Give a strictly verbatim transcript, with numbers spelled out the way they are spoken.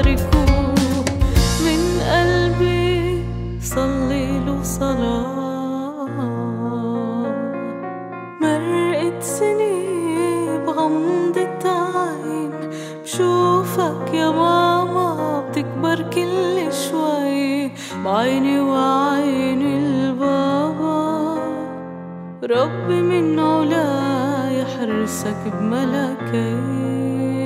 تاركه من قلبي، صلي له صلاة. مرقت سنين بغمضة عين، بشوفك يا ماما بتكبر كل شوي، بعيني وعين البابا. ربي من علا يحرسك بملكي.